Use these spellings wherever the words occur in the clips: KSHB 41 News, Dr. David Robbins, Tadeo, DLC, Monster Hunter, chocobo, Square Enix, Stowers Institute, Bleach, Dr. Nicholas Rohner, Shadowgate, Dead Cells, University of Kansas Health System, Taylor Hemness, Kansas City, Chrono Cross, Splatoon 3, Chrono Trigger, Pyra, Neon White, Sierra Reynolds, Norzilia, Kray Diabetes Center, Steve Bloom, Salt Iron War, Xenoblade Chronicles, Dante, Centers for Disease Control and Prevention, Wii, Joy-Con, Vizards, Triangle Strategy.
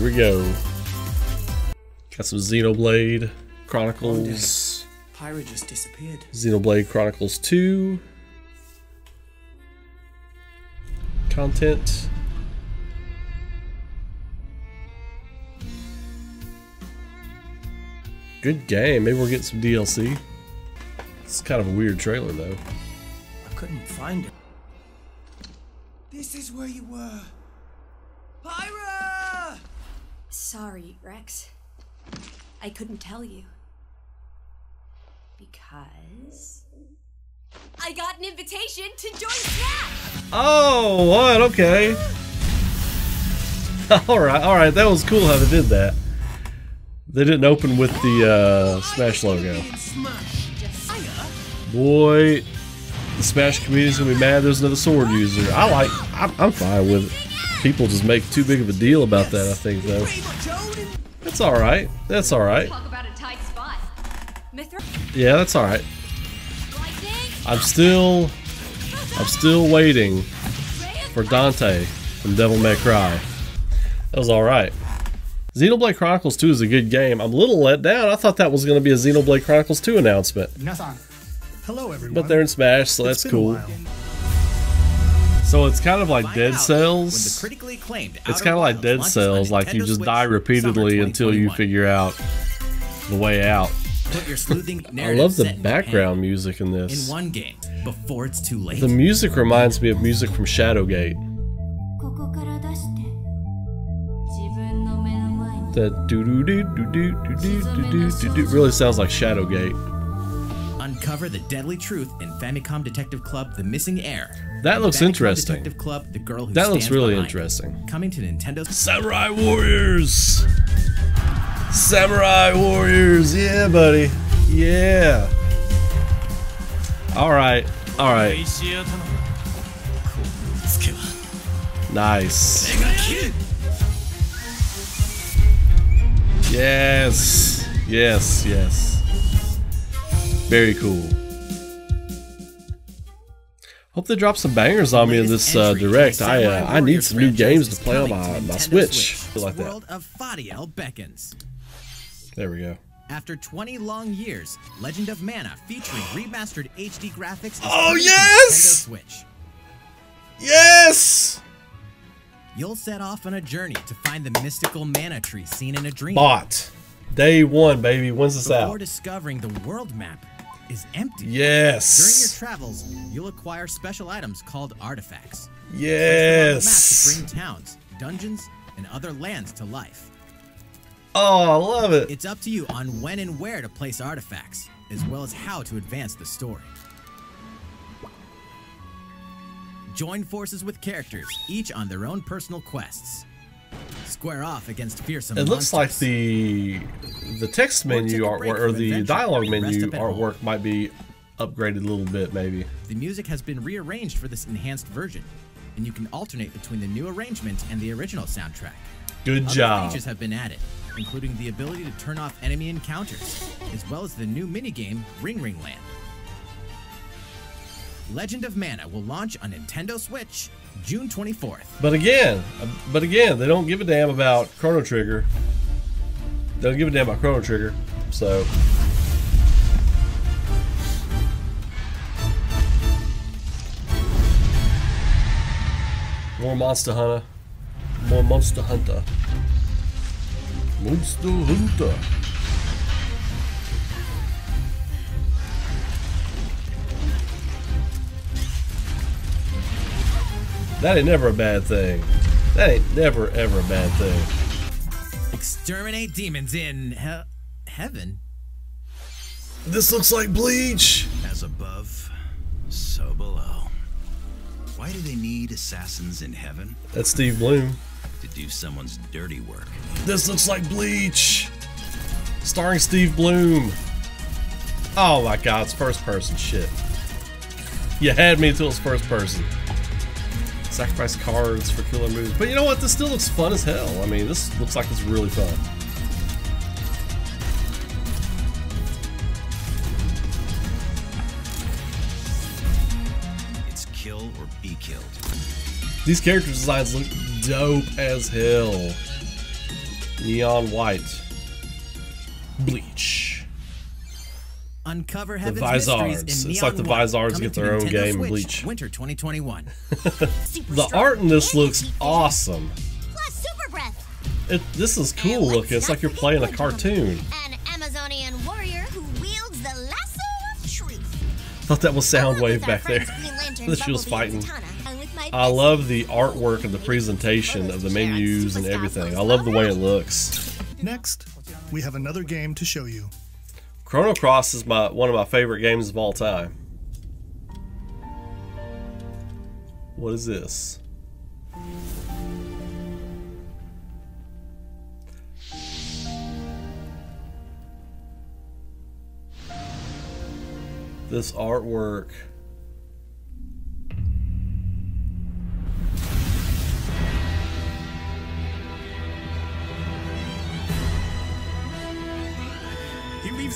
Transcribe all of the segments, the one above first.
Here we go. Got some Xenoblade Chronicles. Pyra just disappeared. Xenoblade Chronicles 2. Content. Good game. Maybe we'll get some DLC. It's kind of a weird trailer though. I couldn't find it. This is where you were. Pyra! Sorry, Rex. I couldn't tell you. Because I got an invitation to join Smash! Oh, what? Okay. Alright, that was cool how they did that. They didn't open with the Smash logo. Boy, the Smash community's gonna be mad there's another sword user. I'm fine with it. People just make too big of a deal about that, I think, though. That's alright. That's alright. Yeah, that's alright. I'm still waiting for Dante from Devil May Cry. That was alright. Xenoblade Chronicles 2 is a good game. I'm a little let down. I thought that was going to be a Xenoblade Chronicles 2 announcement. Hello, everyone. But they're in Smash, so that's cool. So it's kind of like Dead Cells. It's kind of like Dead Cells, like you just die repeatedly until you figure out the way out. I love the background music in this. In one game, before it's too late. The music reminds me of music from Shadowgate. That do-do-do-do-do-do-do-do-do-do really sounds like Shadowgate. Uncover the deadly truth in Famicom Detective Club: The Missing Heir. That looks interesting. Detective Club: The Girl Who Stands Behind. That looks really interesting. Coming to Nintendo. Samurai Warriors. Samurai Warriors. Yeah, buddy. Yeah. All right. All right. Nice. Yes, yes, yes. Very cool. Hope they drop some bangers on me in this direct. I need some new games to play on my Switch. Like that. There we go. After 20 long years, Legend of Mana featuring remastered HD graphics. Oh yes! Nintendo Switch. Yes! You'll set off on a journey to find the mystical mana tree seen in a dream. Bought. Day one, baby. When's this out? Before discovering the world map is empty. Yes. During your travels, you'll acquire special items called artifacts. Yes. Map to bring towns, dungeons, and other lands to life. Oh, I love it. It's up to you on when and where to place artifacts, as well as how to advance the story. Join forces with characters, each on their own personal quests. Square off against fearsome monsters. It looks like the text menu artwork or the dialogue menu artwork might be upgraded a little bit, maybe. The music has been rearranged for this enhanced version, and you can alternate between the new arrangement and the original soundtrack. Good job. Other features have been added, including the ability to turn off enemy encounters, as well as the new minigame Ring Ring Land. Legend of Mana will launch on Nintendo Switch June 24th. But again, they don't give a damn about Chrono Trigger. They don't give a damn about Chrono Trigger, so. More Monster Hunter. More Monster Hunter. Monster Hunter. That ain't never a bad thing. That ain't never, ever a bad thing. Exterminate demons in heaven? This looks like Bleach! As above, so below. Why do they need assassins in heaven? That's Steve Bloom. To do someone's dirty work. This looks like Bleach! Starring Steve Bloom. Oh my god, it's first person shit. You had me until it's first person. Sacrifice cards for killer moves. But you know what? This still looks fun as hell. I mean, this looks like it's really fun. It's kill or be killed. These character designs look dope as hell. Neon White. Bleach. Uncover heaven's mysteries in Neon. It's like the Vizards get their own game in Bleach. Winter 2021. The art in this looks awesome. Plus super breath. This is cool looking. It's like you're playing a cartoon. An Amazonian warrior who wields the lasso of truth. I thought that was Soundwave back there. That she was fighting. I love the artwork and the presentation of the menus and everything. I love the way it looks. Next, we have another game to show you. Chrono Cross is one of my favorite games of all time. What is this? This artwork.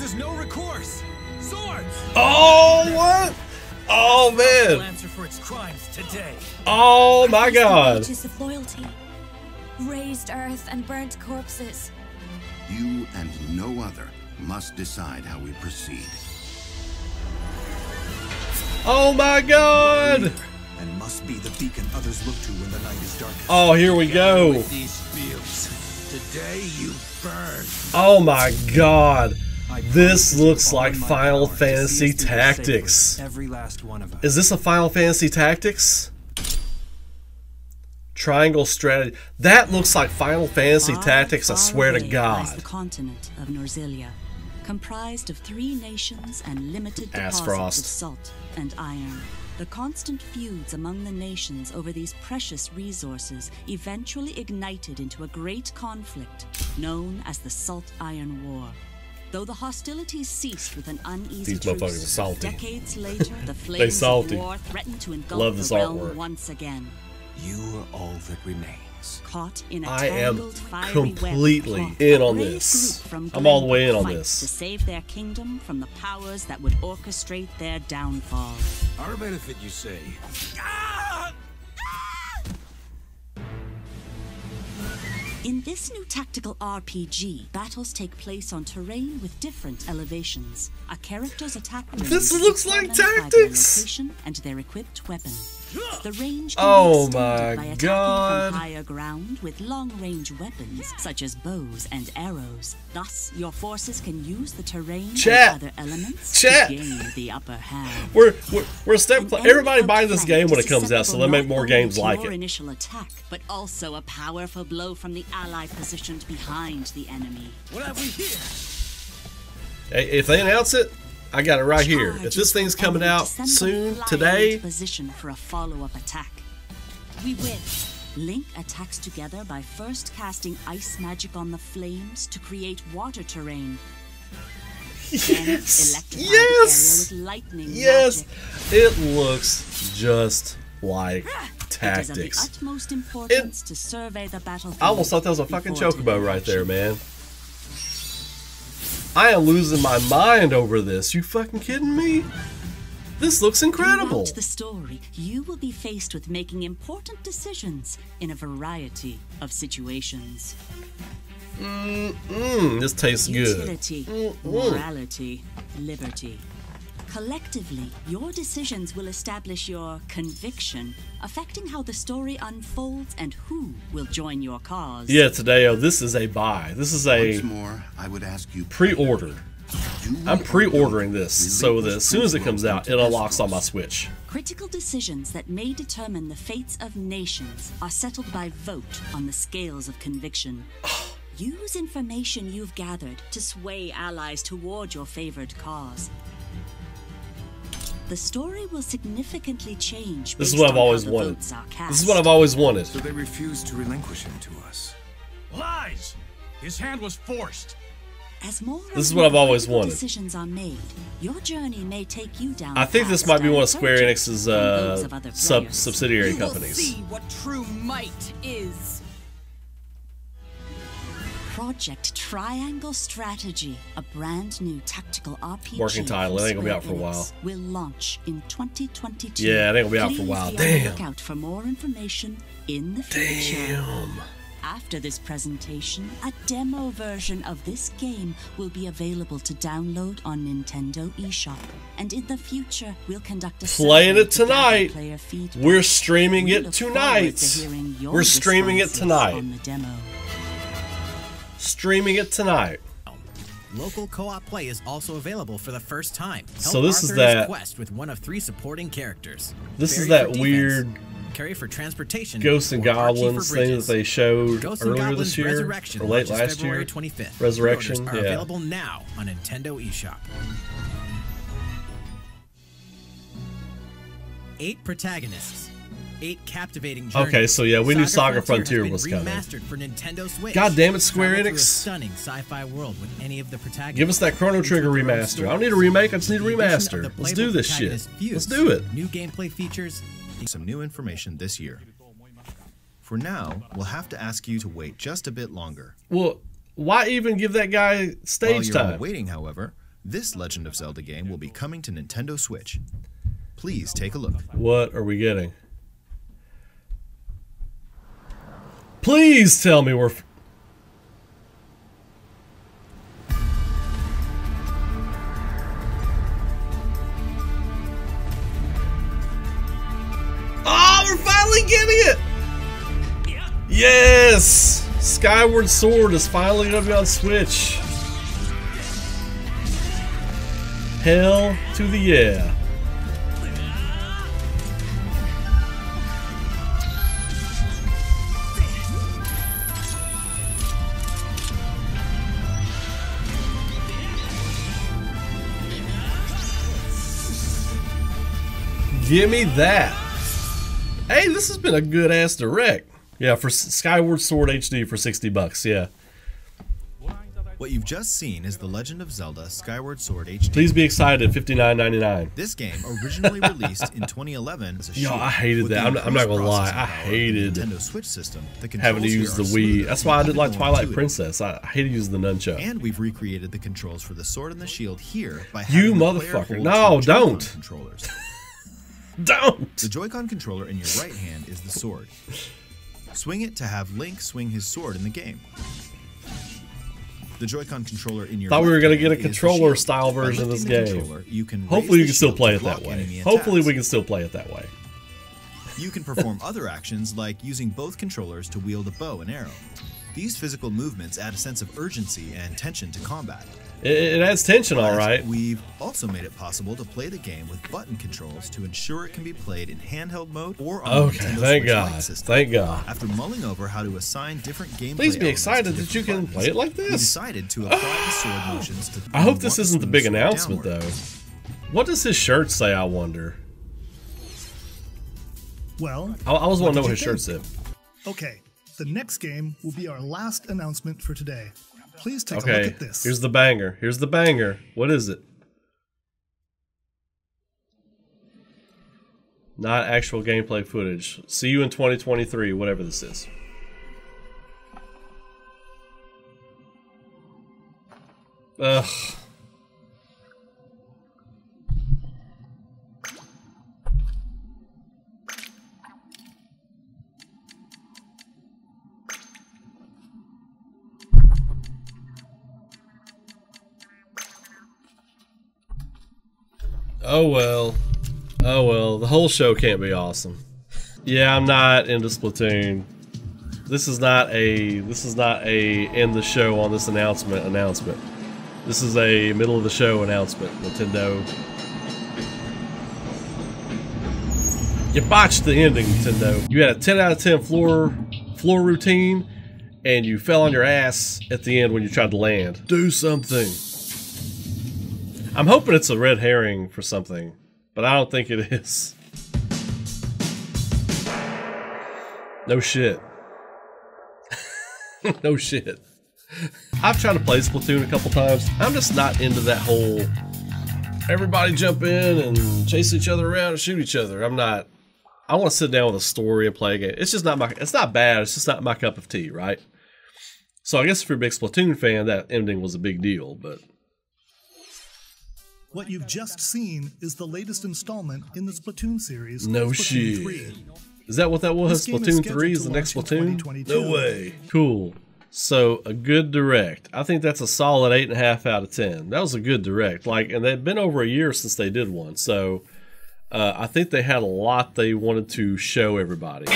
There's no recourse. Swords. Oh, what? Oh, man. Answer for its crimes today. Oh, my God. Ages of loyalty, raised earth and burnt corpses. You and no other must decide how we proceed. Oh, my God. And must be the beacon others look to when the night is dark. Oh, here we go. Today you burn. Oh, my God. This looks like Final Fantasy Tactics. Is this a Final Fantasy Tactics? Triangle Strategy. That looks like Final Fantasy Tactics, I swear to God. The continent of Norzilia, comprised of three nations and limited deposits of salt and iron. The constant feuds among the nations over these precious resources eventually ignited into a great conflict known as the Salt Iron War. Though the hostilities ceased with an uneasy truce, decades later the flames of war threatened to engulf the realm once again. You are all that remains. Caught in a tangled fiery web. I am completely in on this. I'm all the way in on this. To save their kingdom from the powers that would orchestrate their downfall. Our benefit, you say? In this new tactical RPG, battles take place on terrain with different elevations. A character's attack range this looks like Tactics. Location and their equipped weapon. The range can be extended by attacking from higher ground with long-range weapons such as bows and arrows. Thus, your forces can use the terrain and other elements to gain the upper hand. We're a step. Everybody buys this game when it comes out, so they make more games like it. Initial attack, but also a powerful blow from the ally positioned behind the enemy. What have we here? Hey, if they announce it, I got it right here. If this thing's coming out soon, today. Position for a follow-up attack. We win. Link attacks together by first casting ice magic on the flames to create water terrain. Yes. Yes. The area with lightning yes. Magic. It looks just like Tactics. It is of the utmost importance to survey the battlefield. I almost thought that was a fucking chocobo right there, man. I am losing my mind over this. You fucking kidding me? This looks incredible. Throughout the story, you will be faced with making important decisions in a variety of situations. This tastes good. Utility, morality, liberty. Collectively, your decisions will establish your conviction, affecting how the story unfolds and who will join your cause. Yeah, Tadeo, this is a buy. This is a pre-order. I'm pre-ordering this so that as soon as it comes out, it unlocks on my Switch. Critical decisions that may determine the fates of nations are settled by vote on the scales of conviction. Use information you've gathered to sway allies toward your favored cause. The story will significantly change. This is what I've always wanted. This is what I've always wanted. So they refused to relinquish him to us. Lies! His hand was forced. As more this is what I've always wanted. Decisions are made, your journey may take you down. I think this might be one of Square Enix's subsidiary companies. See what true might is. Project Triangle Strategy, a brand new tactical RPG. Working title. It ain't gonna be out for a while. Will launch in 2022. Yeah, it ain't gonna be out for a while. Damn. Look out for more information in the future. Damn. After this presentation, a demo version of this game will be available to download on Nintendo eShop. And in the future, we'll conduct a playing it tonight. We're streaming it tonight. We're streaming it tonight. On the demo. Streaming it tonight. Local co-op play is also available for the first time. So this is that quest with one of three supporting characters. This is that weird carry for transportation Ghosts and Goblins thing that they showed earlier this year or late last year. Resurrection are available now on Nintendo eShop. 8 protagonists, 8 captivating journeys. Okay, so yeah, we knew Saga Frontier was coming. For Nintendo Switch. God damn it, Square Enix! A stunning sci-fi world with any of the protagonists. Give us that Chrono Trigger remaster. I don't need a remake. I just need a remaster. Let's do this shit. Let's do it. New gameplay features. Some new information this year. For now, we'll have to ask you to wait just a bit longer. Well, why even give that guy stage time? While you're waiting, however, this Legend of Zelda game will be coming to Nintendo Switch. Please take a look. What are we getting? Please tell me we're... Oh, we're finally getting it! Yes! Skyward Sword is finally going to be on Switch. Hell to the yeah. Give me that. Hey, this has been a good ass direct. Yeah, for Skyward Sword HD for $60. Yeah. What you've just seen is The Legend of Zelda Skyward Sword HD. Please be excited, $59.99. This game, originally released in 2011 as a shoot. Yo, I hated that. I'm not gonna lie. I hated Nintendo Switch system, having to use the Wii. That's why I didn't like Twilight Princess. I hated using the nunchuck. And we've recreated the controls for the sword and the shield here by having you motherfucker. No, don't. Controllers. Don't! The Joy-Con controller in your right hand is the sword. Swing it to have Link swing his sword in the game. The Joy-Con controller in your thought we were going to get a controller-style version of this game. You can hopefully we can still play it that way. Hopefully we can still play it that way. You can perform other actions like using both controllers to wield a bow and arrow. These physical movements add a sense of urgency and tension to combat. It adds tension, all right. We've also made it possible to play the game with button controls to ensure it can be played in handheld mode or on Nintendo Switch Lite system. Thank God. After mulling over how to assign different gameplay elements to different buttons, please be excited that you can play it like this. We decided to apply the sword motions to. I hope this isn't the big announcement, though. What does his shirt say? I wonder. Well, I always want to know what his shirt said. Okay, the next game will be our last announcement for today. Please take a look at this. Here's the banger. Here's the banger. What is it? Not actual gameplay footage. See you in 2023, whatever this is. Ugh. Oh well. Oh well. The whole show can't be awesome. Yeah, I'm not into Splatoon. This is not a end the show on this announcement. This is a middle of the show announcement, Nintendo. You botched the ending, Nintendo. You had a 10 out of 10 floor routine and you fell on your ass at the end when you tried to land. Do something. I'm hoping it's a red herring for something, but I don't think it is. No shit. No shit. I've tried to play Splatoon a couple times. I'm just not into that whole everybody jump in and chase each other around and shoot each other. I'm not. I want to sit down with a story and play a game. It's just not my. It's not bad. It's just not my cup of tea, right? So I guess if you're a big Splatoon fan, that ending was a big deal, but. What you've just seen is the latest installment in the Splatoon series, Splatoon 3. Is that what that was? Splatoon 3 is the next Splatoon? No way. Cool. So a good direct. I think that's a solid 8.5 out of 10. That was a good direct. Like, and they've been over a year since they did one. So I think they had a lot they wanted to show everybody.